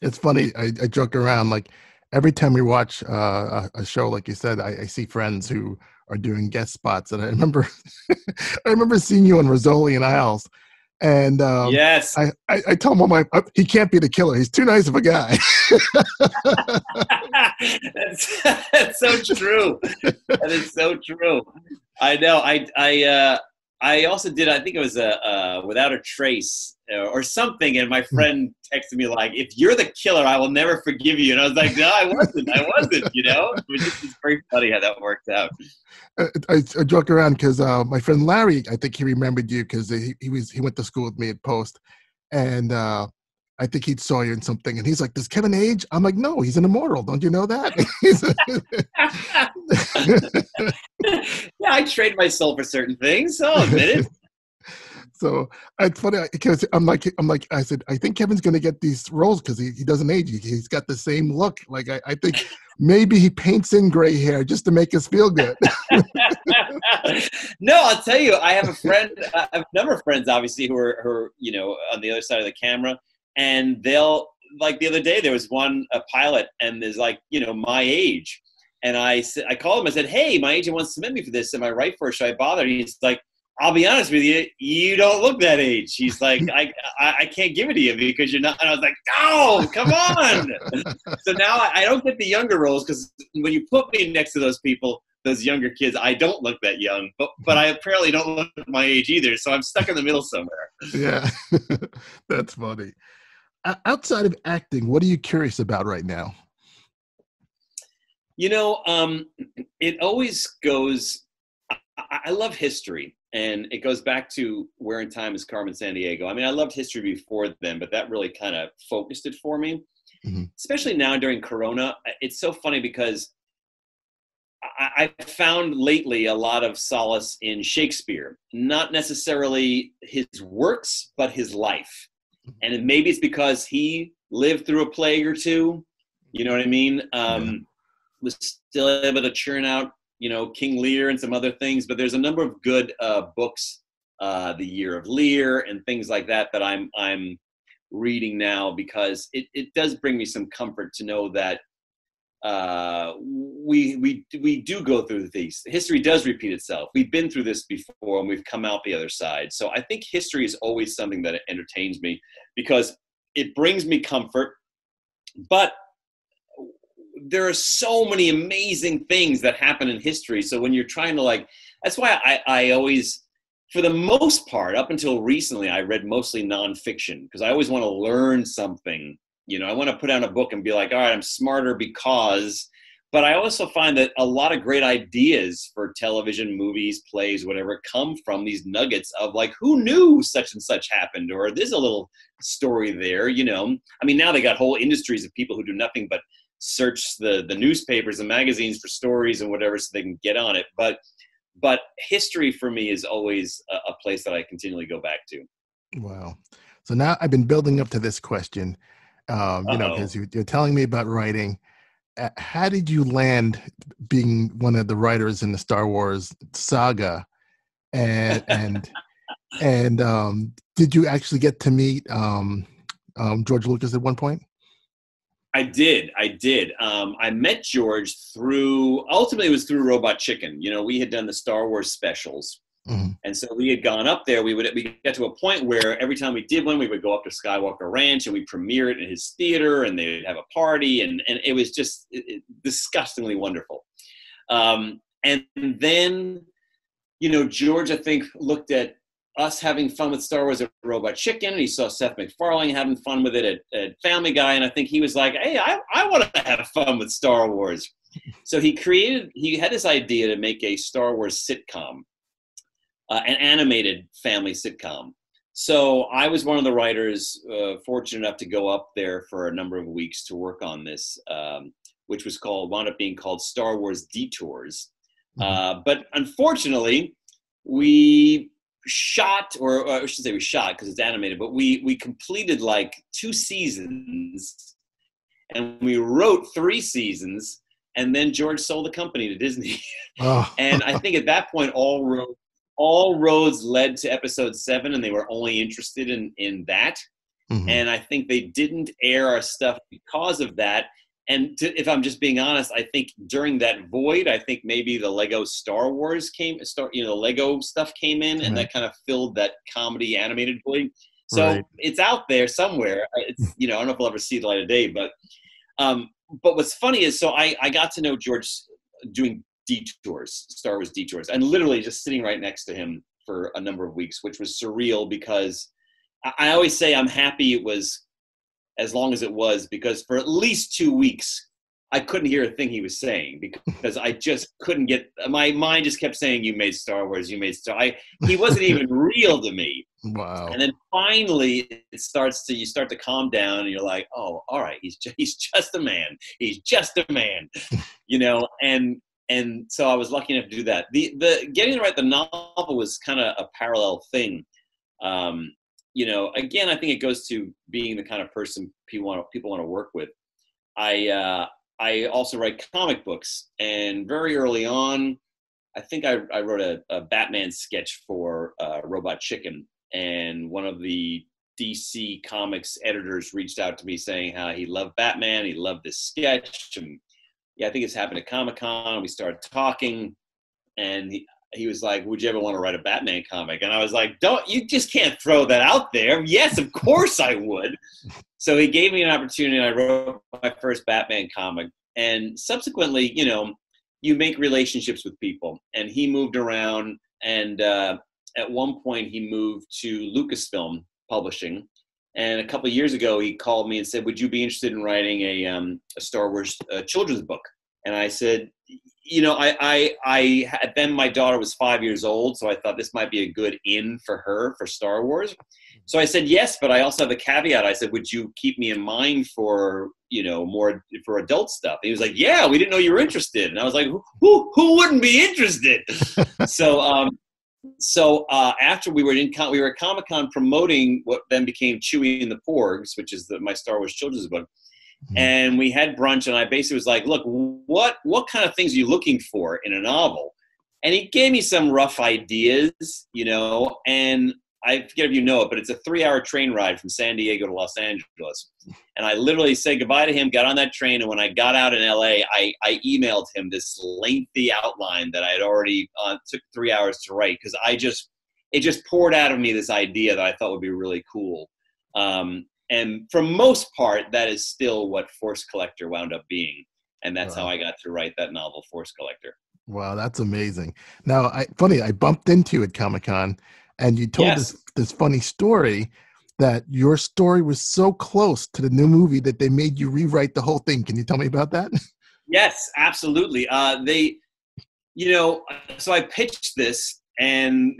It's funny. I joke around, like every time we watch a show, like you said, I see friends who are doing guest spots. And I remember, I remember seeing you on Rizzoli and Isles. And yes, I tell him, he can't be the killer. He's too nice of a guy. That's so true. That is so true. I know. I also did, I think it was a Without a Trace or something. And my friend texted me like, if you're the killer, I will never forgive you. And I was like, no, I wasn't, you know. It was just very funny how that worked out. I joke around because my friend Larry, I think he remembered you because he went to school with me at Post. And I think he saw you in something. And he's like, does Kevin age? I'm like, no, he's an immortal. Don't you know that? Yeah, I trade myself for certain things. So I'll admit it. So it's funny because I'm like, I said, I think Kevin's going to get these roles because he doesn't age. He's got the same look. Like I think maybe he paints in gray hair just to make us feel good. No, I'll tell you, I have a friend, I have a number of friends, obviously, who are, you know, on the other side of the camera, and they'll, like the other day, there was a pilot, and there's like, you know, my age. And I called him. I said, hey, my agent wants to submit me for this. Am I right for it? Should I bother? And he's like, I'll be honest with you, you don't look that age. He's like, I can't give it to you because you're not. And I was like, no, come on. So now I don't get the younger roles because when you put me next to those people, those younger kids, I don't look that young. But I apparently don't look my age either. So I'm stuck in the middle somewhere. Yeah, that's funny. Outside of acting, what are you curious about right now? You know, it always goes, I love history, and it goes back to Where in Time is Carmen Sandiego. I mean, I loved history before then, but that really kind of focused it for me, especially now during Corona. It's so funny because I found lately a lot of solace in Shakespeare, not necessarily his works, but his life. And maybe it's because he lived through a plague or two, you know what I mean? Was still able to churn out, you know, King Lear and some other things. But there's a number of good books, The Year of Lear and things like that, that I'm reading now because it does bring me some comfort to know that we do go through these. History does repeat itself. We've been through this before and we've come out the other side. So I think history is always something that entertains me because it brings me comfort, but there are so many amazing things that happen in history. So when you're trying to like, that's why I always, for the most part, up until recently, I read mostly nonfiction because I always want to learn something. You know, I want to put down a book and be like, all right, I'm smarter because, but I also find that a lot of great ideas for television, movies, plays, whatever, come from these nuggets of like, who knew such and such happened, or there's a little story there, you know? I mean, now they got whole industries of people who do nothing but search the newspapers and magazines for stories and whatever so they can get on it. But history for me is always a place that I continually go back to. Wow. So now I've been building up to this question, you know, because you're telling me about writing. How did you land being one of the writers in the Star Wars saga? And did you actually get to meet George Lucas at one point? I did. I met George ultimately it was through Robot Chicken. You know, we had done the Star Wars specials. And so we had gone up there. We got to a point where every time we did one, we would go up to Skywalker Ranch and we premiere it in his theater and they'd have a party. And it was just disgustingly wonderful. And then, you know, George, I think, looked at us having fun with Star Wars at Robot Chicken, and he saw Seth MacFarlane having fun with it at Family Guy, and I think he was like, hey, I want to have fun with Star Wars. So he had this idea to make a Star Wars sitcom, an animated family sitcom. So I was one of the writers fortunate enough to go up there for a number of weeks to work on this, which wound up being called Star Wars Detours. But unfortunately, we shot, or I should say we shot because it's animated, but we completed like 2 seasons and we wrote 3 seasons, and then George sold the company to Disney. Oh. And I think at that point, all roads led to episode 7, and they were only interested in that. Mm-hmm. And I think they didn't air our stuff because of that. And if I'm just being honest, I think during that void, I think maybe the Lego Star Wars the Lego stuff came in, and that kind of filled that comedy animated void. So it's out there somewhere. It's, I don't know if I'll ever see the light of day, but what's funny is, so I got to know George doing Detours, Star Wars Detours, and literally just sitting right next to him for a number of weeks, which was surreal because I always say I'm happy it was as long as it was, because for at least 2 weeks, I couldn't hear a thing he was saying because I just couldn't get, my mind just kept saying, you made Star Wars, you made Star Wars. He wasn't even real to me. Wow. And then finally it you start to calm down and you're like, oh, all right. He's just a man. He's just a man, and so I was lucky enough to do that. The getting to write the novel was kind of a parallel thing. Again, I think it goes to being the kind of person people want to work with. I also write comic books, and very early on, I think I wrote a Batman sketch for Robot Chicken, and one of the DC Comics editors reached out to me saying how he loved Batman, he loved this sketch, and I think it's happened at Comic-Con. We started talking, and he was like, would you ever want to write a Batman comic? And I was like, you just can't throw that out there. Yes, of course I would. So he gave me an opportunity, and I wrote my first Batman comic. And subsequently, you make relationships with people. And he moved around, and at one point he moved to Lucasfilm Publishing. And a couple of years ago, he called me and said, would you be interested in writing a Star Wars children's book? And I said, I then my daughter was 5 years old, so I thought this might be a good in for her for Star Wars. So I said yes, but I also have a caveat. I said, would you keep me in mind for, more for adult stuff? And he was like, yeah, we didn't know you were interested. And I was like, who wouldn't be interested? So after we were at Comic-Con promoting what then became Chewie and the Porgs, which is my Star Wars children's book, and we had brunch, and I basically was like, look, what kind of things are you looking for in a novel? And he gave me some rough ideas, and I forget if you know it, but it's a 3-hour train ride from San Diego to Los Angeles. And I literally said goodbye to him, got on that train, and when I got out in LA, I emailed him this lengthy outline that I had already took 3 hours to write, because it just poured out of me this idea that I thought would be really cool. And for most part, that is still what Force Collector wound up being. And that's how I got to write that novel, Force Collector. Wow, that's amazing. Now, I bumped into you at Comic-Con. And you told this funny story that your story was so close to the new movie that they made you rewrite the whole thing. Can you tell me about that? Yes, absolutely. So I pitched this, and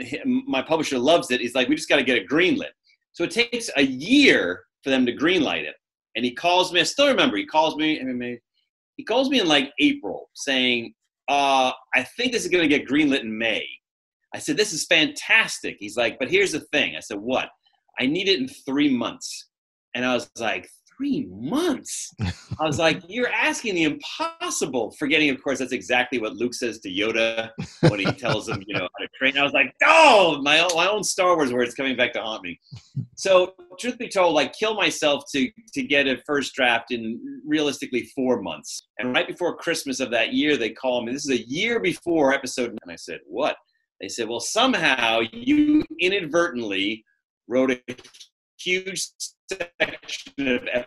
my publisher loves it. He's like, we just got to get it greenlit. So it takes a year for them to greenlight it. And he calls me. I still remember. He calls me in like April saying, I think this is going to get greenlit in May. I said, this is fantastic. He's like, but here's the thing. I said, what? I need it in 3 months. And I was like, 3 months? I was like, you're asking the impossible. Forgetting, of course, that's exactly what Luke says to Yoda when he tells him, how to train. I was like, oh, my own Star Wars words coming back to haunt me. So truth be told, I kill myself to get a first draft in realistically 4 months. And right before Christmas of that year, they call me. This is a year before episode 9. And I said, what? They said, well, somehow you inadvertently wrote a huge section of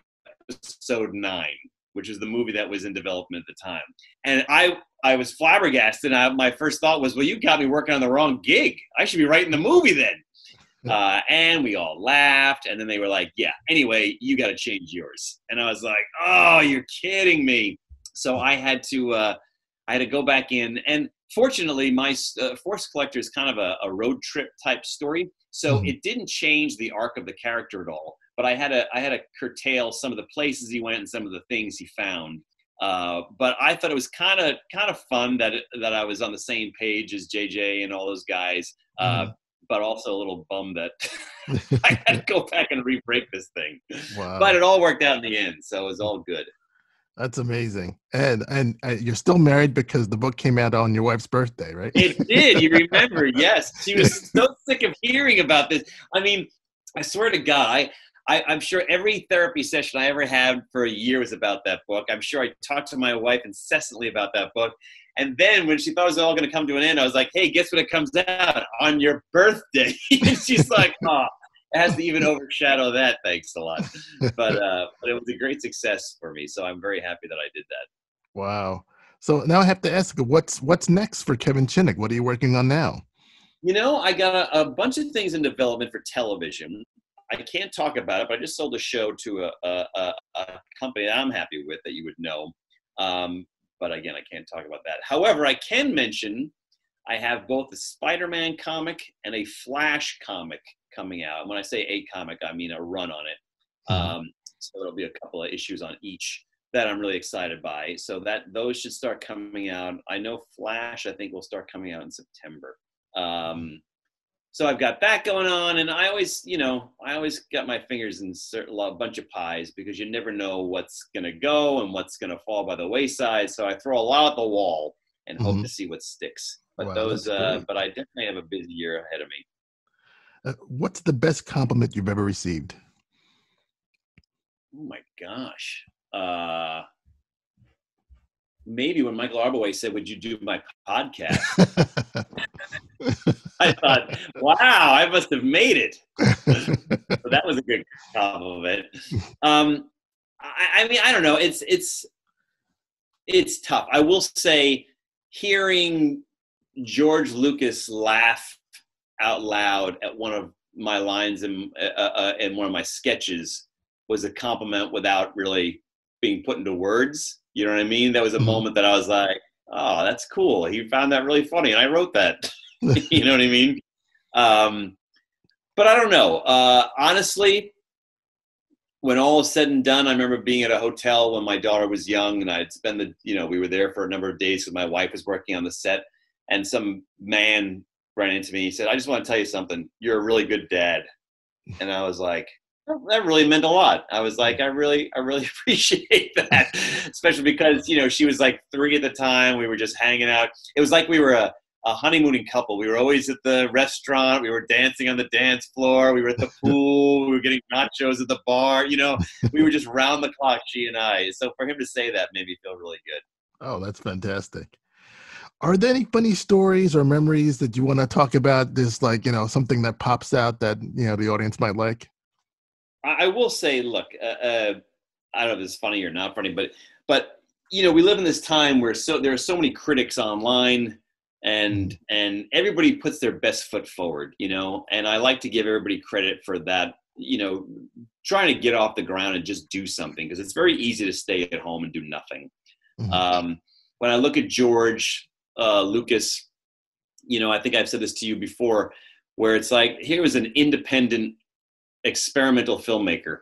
episode 9, which is the movie that was in development at the time. And I was flabbergasted. My first thought was, well, you got me working on the wrong gig. I should be writing the movie then. And we all laughed. And then they were like, yeah, anyway, you got to change yours. And I was like, oh, you're kidding me. So I had to go back in, and fortunately, my Force Collector is kind of a road trip type story, so it didn't change the arc of the character at all. But I had to curtail some of the places he went and some of the things he found, But I thought it was kind of fun that I was on the same page as JJ and all those guys, but also a little bummed that I had to go back and re-break this thing. Wow. But it all worked out in the end, so it was all good. That's amazing. And you're still married because the book came out on your wife's birthday, right? It did. You remember, yes. She was so sick of hearing about this. I mean, I swear to God, I'm sure every therapy session I ever had for a year was about that book. I'm sure I talked to my wife incessantly about that book. And then when she thought it was all going to come to an end, I was like, hey, guess when it comes out? On your birthday. And she's like, oh, it has to even overshadow that. Thanks a lot. But it was a great success for me. So I'm very happy that I did that. Wow. So now I have to ask, what's next for Kevin Shinick? What are you working on now? You know, I got a bunch of things in development for television. I can't talk about it, but I just sold a show to a company that I'm happy with that you would know. But again, I can't talk about that. However, I can mention I have both a Spider-Man comic and a Flash comic coming out. When I say a comic, I mean a run on it. So there'll be a couple of issues on each that I'm really excited by. So those should start coming out. I know Flash, I think, will start coming out in September. So I've got that going on, and I always got my fingers in a bunch of pies because you never know what's going to go and what's going to fall by the wayside. So I throw a lot at the wall and hope to see what sticks. But but I definitely have a busy year ahead of me. What's the best compliment you've ever received? Oh my gosh. Maybe when Michael Arbouet said, would you do my podcast? I thought, wow, I must have made it. So that was a good compliment. I mean, I don't know. It's tough. I will say hearing George Lucas laugh out loud at one of my lines in one of my sketches was a compliment without really being put into words. You know what I mean? That was a moment that I was like, oh, that's cool. He found that really funny, and I wrote that. You know what I mean? But I don't know. Honestly, when all is said and done, I remember being at a hotel when my daughter was young, and I'd spend we were there for a number of days because my wife was working on the set, and some man ran into me. He said, I just want to tell you something. You're a really good dad. And I was like, that really meant a lot. I was like, I really appreciate that, especially because, she was like 3 at the time. We were just hanging out. It was like we were a honeymooning couple. We were always at the restaurant. We were dancing on the dance floor. We were at the pool. We were getting nachos at the bar. We were just round the clock, she and I. So for him to say that made me feel really good. Oh, that's fantastic. Are there any funny stories or memories that you want to talk about? This, something that pops out that, the audience might like? I will say, look, I don't know if it's funny or not funny, but we live in this time where there are so many critics online, and everybody puts their best foot forward, and I like to give everybody credit for that, trying to get off the ground and just do something, because it's very easy to stay at home and do nothing. When I look at George Lucas, I think I've said this to you before, where it's like, here was an independent experimental filmmaker.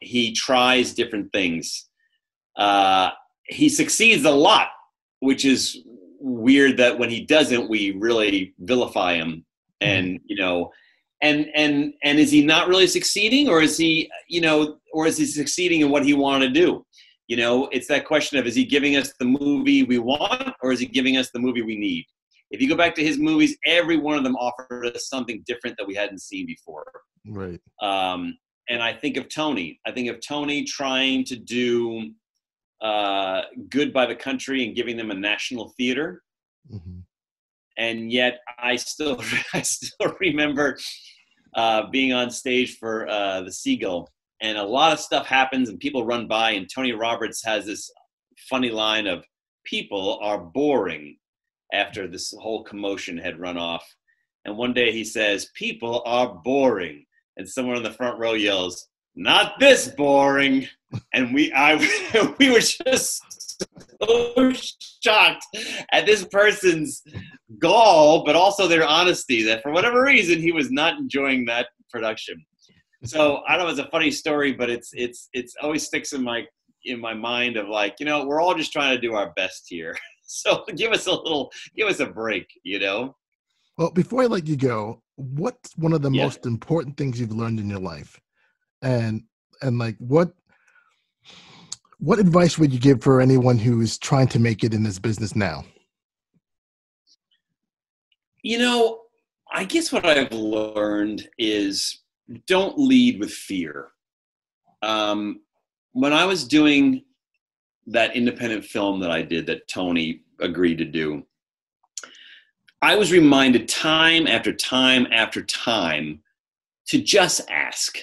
He tries different things. He succeeds a lot, which is weird that when he doesn't, we really vilify him. And and is he not really succeeding, or is he succeeding in what he wanted to do? It's that question of, is he giving us the movie we want, or is he giving us the movie we need? If you go back to his movies, every one of them offered us something different that we hadn't seen before. Right. And I think of Tony. I think of Tony trying to do good by the country and giving them a national theater. And yet I still remember being on stage for The Seagull, and a lot of stuff happens and people run by, and Tony Roberts has this funny line of, people are boring, after this whole commotion had run off. And one day he says, people are boring. And someone in the front row yells, not this boring. And we were just so shocked at this person's gall, but also their honesty, that for whatever reason, he was not enjoying that production. So I don't know, it's a funny story, but it's always sticks in my in my mind of like, you know, we're all just trying to do our best here. So give us a break, you know? Well, before I let you go, what's one of the most important things you've learned in your life? And like, what advice would you give for anyone who is trying to make it in this business now? You know, I guess what I've learned is don't lead with fear. When I was doing that independent film that I did that Tony agreed to do, I was reminded time after time after time to just ask.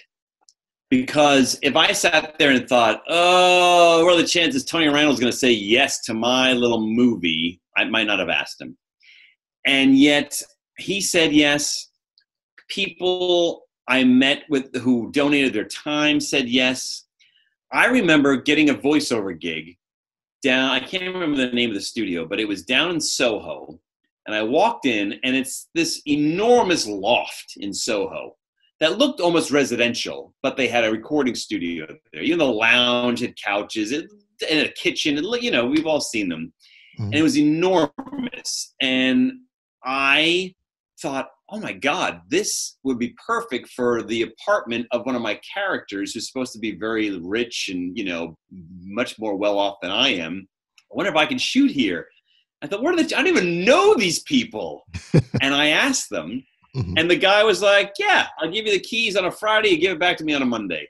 Because if I sat there and thought, oh, what are the chances Tony Randall's going to say yes to my little movie, I might not have asked him. And yet he said yes. People I met with who donated their time said yes. I remember getting a voiceover gig down, I can't remember the name of the studio, but it was down in Soho. And I walked in, and it's this enormous loft in Soho that looked almost residential, but they had a recording studio there. You know, the lounge had couches and a kitchen. And, you know, we've all seen them. Mm-hmm. And it was enormous. And I thought, oh, my God, this would be perfect for the apartment of one of my characters who's supposed to be very rich and, you know, much more well-off than I am. I wonder if I can shoot here. I thought, what are the, I don't even know these people. And I asked them, mm-hmm. and the guy was like, yeah, I'll give you the keys on a Friday. You give it back to me on a Monday.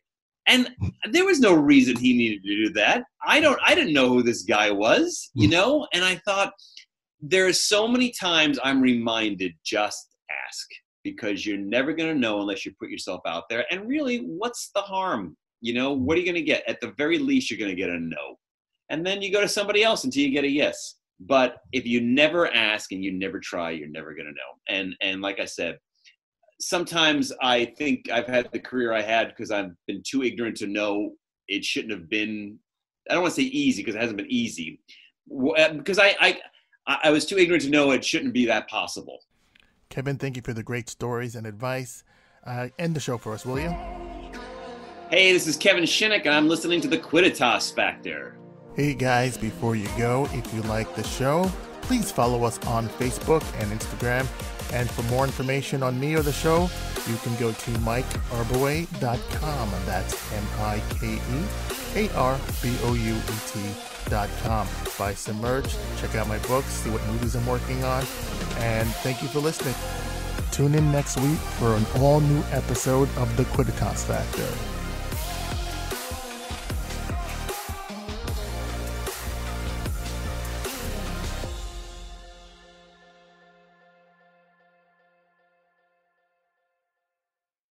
And there was no reason he needed to do that. I didn't know who this guy was, you know? And I thought, there are so many times I'm reminded, just ask, because you're never going to know unless you put yourself out there. And really, what's the harm? You know, what are you going to get? At the very least, you're going to get a no. And then you go to somebody else until you get a yes. But if you never ask and you never try, you're never going to know. And like I said, sometimes I think I've had the career I had because I've been too ignorant to know it shouldn't have been, I don't want to say easy because it hasn't been easy, because I was too ignorant to know it shouldn't be that possible. Kevin, thank you for the great stories and advice. End the show for us, will you? Hey, this is Kevin Shinick, and I'm listening to the Quidditas Factor. Hey guys, before you go, if you like the show, please follow us on Facebook and Instagram. And for more information on me or the show, you can go to MikeArboue.com. That's MikeArbouet.com. Buy some merch, check out my books, see what movies I'm working on, and thank you for listening. Tune in next week for an all-new episode of The Quidditas Factor.